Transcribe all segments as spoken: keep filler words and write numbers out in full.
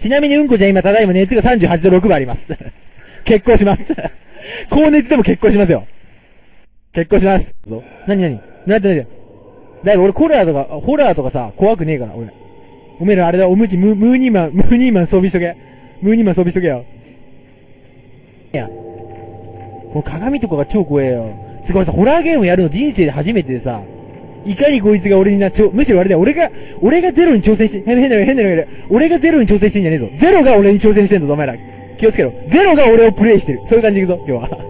ちなみにうんこちゃん今ただいま熱がさんじゅうはちどろくぶあります。結構します。高熱でも結構しますよ。結構します。なになになってないで。だいぶ俺コラーとか、ホラーとかさ、怖くねえから、俺。おめえらあれだ、おむち、ムーニーマン、ムーニーマン装備しとけ。ムーニーマン装備しとけよ。いや。この鏡とかが超怖えよ。すごいさ、ホラーゲームやるの人生で初めてでさ、いかにこいつが俺にな、ちょ、むしろあれだよ、俺が、俺がゼロに挑戦して、変なの変なの変なの俺がゼロに挑戦してんじゃねえぞ。ゼロが俺に挑戦してんぞ、お前ら。気をつけろ。ゼロが俺をプレイしてる。そういう感じいくぞ、今日は。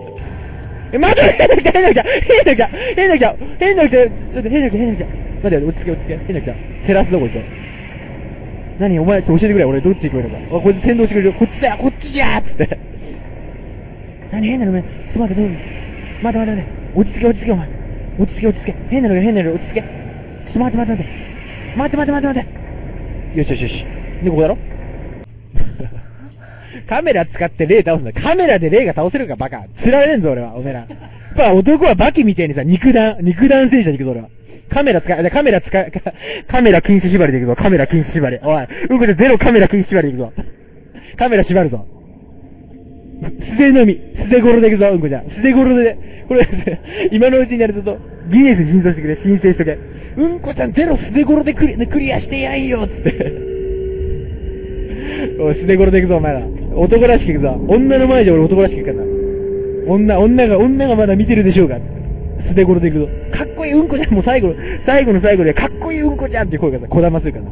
え、待て、変な来た、変な来た、変な来た、変な来た、変な来た、ちょっと変な来た、変な来た。待って、落ち着け、落ち着け、変な来た。照らすぞ、こいつ。何、お前、ちょっと教えてくれ、俺、どっち行くのか。あ、こいつ先導してくれる。こっちだよ、こっちじゃーつって。何、変なの、お前。ちょっと待って、どうぞ。待て、待て、待て。落ち着け、落ち着け、お前。落ち着け、落ち着け。変なのよ、変なのよ、落ち着け。ちょっと待って、待って、待って。待って、待って、待って、待って。よしよしよし。で、ここだろカメラ使って霊倒すんだ。カメラで霊が倒せるか、バカ。釣られんぞ、俺は、おめえら。まあ、男はバキみたいにさ、肉弾、肉弾戦車に行くぞ、俺は。カメラ使い、カメラ使い、カメラ禁止縛りで行くぞ、カメラ禁止縛り。おい、うんこでゼロカメラ禁止縛りで行くぞ。カメラ縛るぞ。素手のみ、素手頃で行くぞ、うんこちゃん。素手頃で、これ、今のうちにやると、ギネスに申請してくれ、申請しとけ。うんこちゃんゼロ素手頃でクリ、クリアしてやんよ、つって。おい、素手頃で行くぞ、お前ら。男らしく行くぞ。女の前じゃ俺男らしく行くからな。女、女が、女がまだ見てるでしょうか。素手頃で行くぞ。かっこいいうんこちゃん、もう最後の、最後の最後で、かっこいいうんこちゃんっていう声がさ、こだまするからな。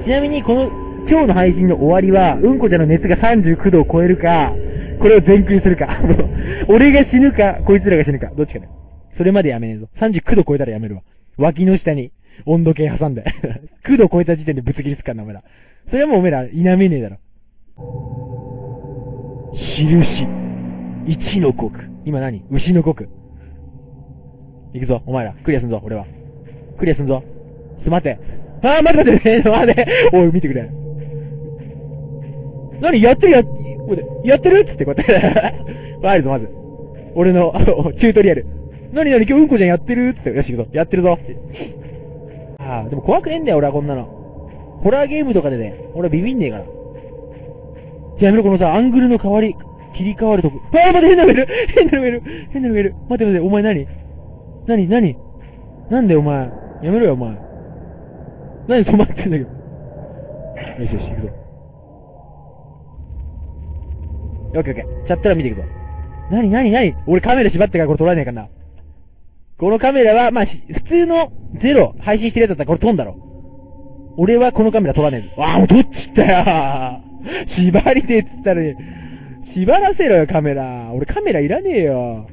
ちなみに、この、今日の配信の終わりは、うんこちゃんの熱がさんじゅうきゅうどを超えるか、これを全クリするか。俺が死ぬか、こいつらが死ぬか。どっちかだよ。それまでやめねえぞ。さんじゅうきゅうど超えたらやめるわ。脇の下に温度計挟んで。きゅうど超えた時点でぶつ切りつかんな、お前ら。それはもうお前ら、否めねえだろ。印。一の国。今何？牛の国。行くぞ、お前ら。クリアすんぞ、俺は。クリアすんぞ。ちょっと待て。あー、待て待て、待て。おい、見てくれ。何やってるや、やってるつってこうやって。ワイルドまず。俺の、チュートリアル。何何今日うんこちゃんやってるつって。よし行くぞ。やってるぞ。ああ、でも怖くねえんだよ、俺はこんなの。ホラーゲームとかでね、俺はビビんねえから。じゃあやめろ、このさ、アングルの変わり、切り替わるとこ。ああ、待って、変なのがいる変なのがいる変なのがいる待って待って、お前何何何なんだよ、お前。やめろよ、お前。何止まってんだけど。よしよし、行くぞ。オッケーオッケー。チャット欄見ていくぞ。なになになに俺カメラ縛ってからこれ撮らねえかな。このカメラは、まあ、普通のゼロ配信してるやつだったらこれ撮んだろ。俺はこのカメラ撮らねえぞ。わあ、もう撮っちったよ縛りでっつったらね。縛らせろよ、カメラ。俺カメラいらねえよ。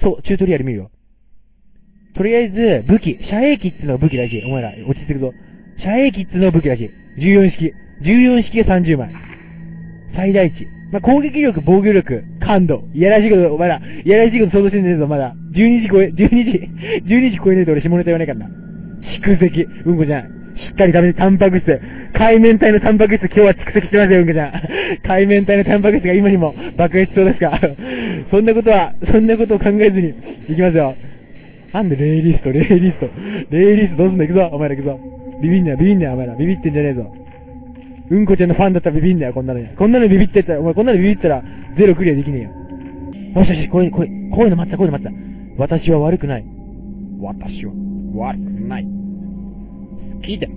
そう、チュートリアル見るよ。とりあえず、武器。射影機っつうのが武器らしい。お前ら、落ち着くぞ。射影機っつうのが武器らしい。じゅうよんしき。じゅうよんしきがさんじゅうまい。最大値。まあ、攻撃力、防御力、感度。いやらしいこと、お前ら、いやらしいこと想像してねえぞ、まだ。じゅうにじ超え、じゅうにじ、じゅうにじ超えねえと俺下ネタ言わねえからな。蓄積。うんこちゃん。しっかり食べて、タンパク質。海綿体のタンパク質、今日は蓄積してますよ、うんこちゃん。海綿体のタンパク質が今にも爆発しそうですか。そんなことは、そんなことを考えずに、いきますよ。なんで、レイリスト、レイリスト。レイリストどうすんだ、行くぞ、お前ら行くぞ。ビビんなよ、ビビんなよ、お前ら。ビビってんじゃねえぞ。うんこちゃんのファンだったらビビんだよ、こんなのに。こんなのビビってたら、お前こんなのビビったら、ゼロクリアできねえよ。よしよし、こういう、こういう、こういうの待った、こういうの待った。私は悪くない。私は悪くない。好きで、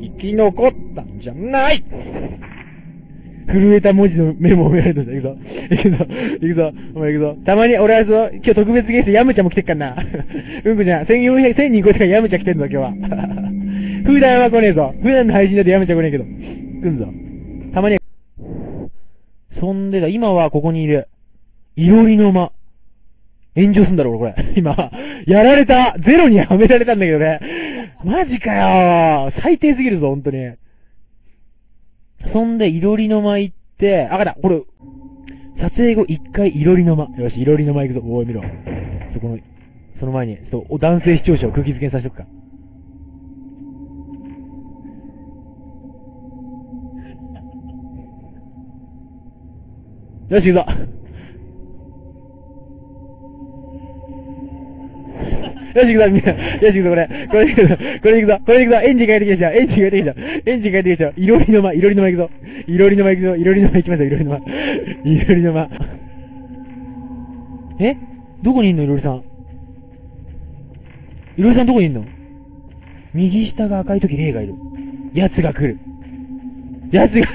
生き残ったんじゃない震えた文字のメモを見られたんだ。行くぞ。行くぞ。行くぞ。お前行くぞ。たまに、俺はそう、今日特別ゲスト、ヤムちゃんも来てっからな。うんこちゃん、せんよんひゃく、せんにん超えたからヤムちゃん来てんぞ、今日は。普段は来ねえぞ。普段の配信だとヤムちゃん来ねえけど。くんぞ。たまに、そんでだ、今はここにいる。いろりの間。炎上すんだろ、俺これ。今、やられた。ゼロにはめられたんだけどね。マジかよー。最低すぎるぞ、ほんとに。そんで、いろりの間行って、あ、わかった、これ、撮影後一回いろりの間。よし、いろりの間行くぞ。おい、見ろ。そこの、その前に、ちょっと、男性視聴者を空気づけにさせとくか。よし、行くぞ。よし行くぞみんな。よし行くぞこれ。これ行くぞ。これ行くぞ。これ行くぞ。エンジン変えてきました。エンジン変えてきました。エンジン変えてきました。いろりの間、いろりの間行くぞ。いろりの間行くぞ。いろりの間行きますよ。いろりの間。いろりの間。え？どこにいんのいろりさん。いろりさんどこにいんの？右下が赤い時霊がいる。奴が来る。奴が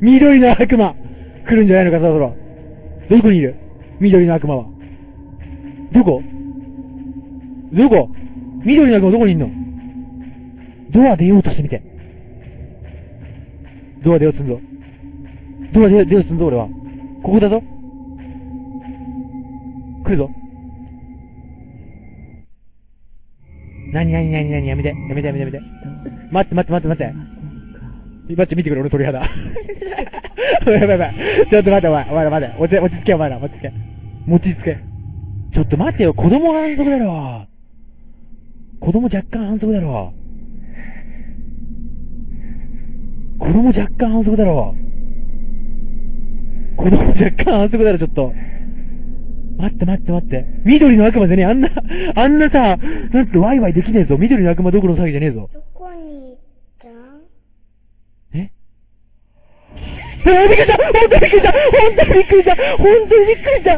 緑の悪魔来るんじゃないのか、そろそろ。どこにいる？緑の悪魔は。どこ？どこ？緑の悪魔どこにいんの？ドア出ようとしてみて。ドア出ようとすんぞ。ドア出ようとすんぞ、俺は。ここだぞ。来るぞ。なになになになに、やめて、やめてやめてやめて。待って待って待って待って。待って見てくれ、俺鳥肌。やばいやばい。ちょっと待ってお前、お前ら待て。落ち、落ち着けお前ら、落ち着け。落ち着け。ちょっと待ってよ、子供が反則だろ。子供若干反則だろ。子供若干反則だろ。子供若干反則だろ、ちょっと。待って待って待って。緑の悪魔じゃねえ。あんな、あんなさ、なんてワイワイできねえぞ。緑の悪魔どころの詐欺じゃねえぞ。どこに行った？え？え、びっくりした！本当にびっくりした！本当にびっくりした！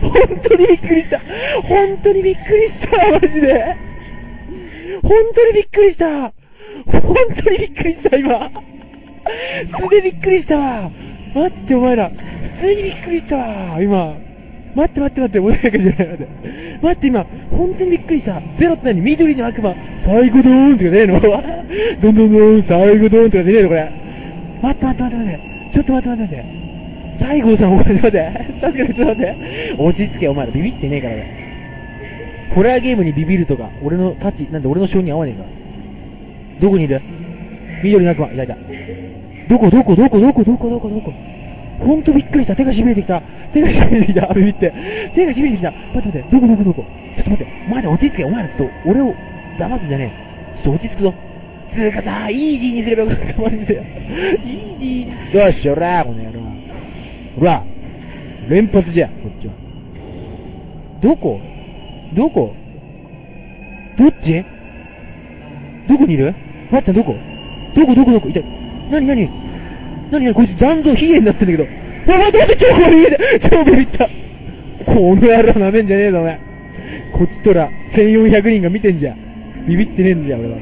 本当にびっくりした！本当にびっくりした！本当にびっくりした！本当にびっくりした！マジで！本当にびっくりした！本当にびっくりした、今！すげえびっくりしたわ！待って、お前ら。普通にびっくりしたわ今。待って待って待って、穏やかじゃない。待って。待って今、本当にびっくりした。ゼロって何？緑の悪魔。最後ドーンってかじゃねえのどんどんどーん、最後ドーンってかじゃねえのこれ。待って待って待って待って。ちょっと待って待って待って。西郷さんお前ちょっと待って。確かにちょっと待って。落ち着け、お前らビビってねえからね。ホラーゲームにビビるとか、俺のタッチ、なんで俺の性に合わねえから。どこにいる？緑の悪魔。いたいた。どこどこどこどこどこどこどこほんとびっくりした。手がしびれてきた。手がしびれてきた。ビビって。手がしびれてきた。待って待って。どこどこどこ。ちょっと待って。お前ら落ち着け。お前らちょっと、俺を騙すんじゃねえ。ちょっと落ち着くぞ。つうかさ、イージーにすればよかった。マジで。イージー。よし、おらー、この野郎。ほら。連発じゃ。こっちは。どこどこどっちどこにいるわっちゃんどこどこどこどこいた。なになになになにこいつ残像ヒエになってんだけど。お前どうして超ビビった超ビビったこの野郎なめんじゃねえぞお前。こっちとらせんよんひゃくにんが見てんじゃん。ビビってねえんだよ俺は。う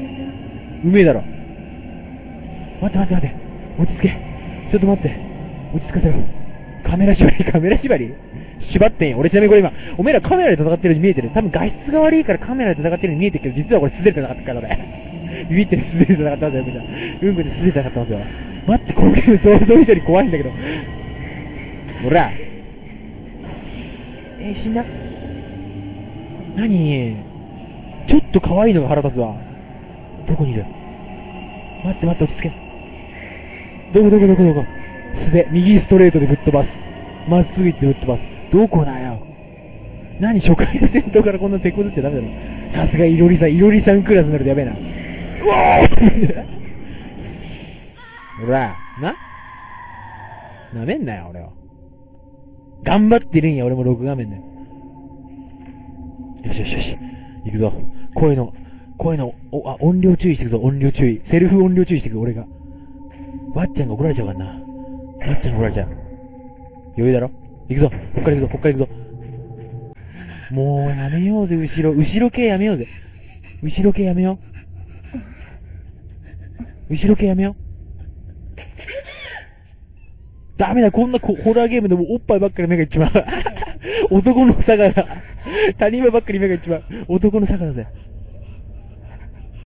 めえだろ。待って待って待って。落ち着け。ちょっと待って。落ち着かせろ。カメラ縛り、カメラ縛り縛ってんよ。俺ちなみにこれ今、おめえらカメラで戦ってるように見えてる。多分画質が悪いからカメラで戦ってるように見えてるけど、実はこれ素手で戦ってるから俺。ビビって素手で戦ってますよ、うんこちゃん。うんこちゃん素手で戦ってますよ。待って、このゲーム想像以上に怖いんだけど。ほら。えー、死んだ？なに？ちょっと可愛いのが腹立つわ。どこにいる？待って待って、落ち着け。どこどこどこどこ。素手、右ストレートでぶっ飛ばす。まっすぐ行ってぶっ飛ばす。どこだよ。なに初回の戦闘からこんな手こずっちゃダメだろ。さすがいろりさん、いろりさんクラスになるとやべえな。うわーほら、ななめんなよ、俺は。頑張ってるんや、俺も録画面だよ。よしよしよし。行くぞ。声の、声の、お、あ、音量注意していくぞ、音量注意。セルフ音量注意していく、俺が。わっちゃんが怒られちゃうからな。わっちゃんが怒られちゃう。余裕だろ？行くぞ。こっから行くぞ、こっから行くぞ。もう、やめようぜ、後ろ。後ろ系やめようぜ。後ろ系やめよう。後ろ系やめよう。ダメだ、こんなホラーゲームでもおっぱいばっかり目がいっちまう。男の魚。他人はばっかり目がいっちまう。男の魚だよ。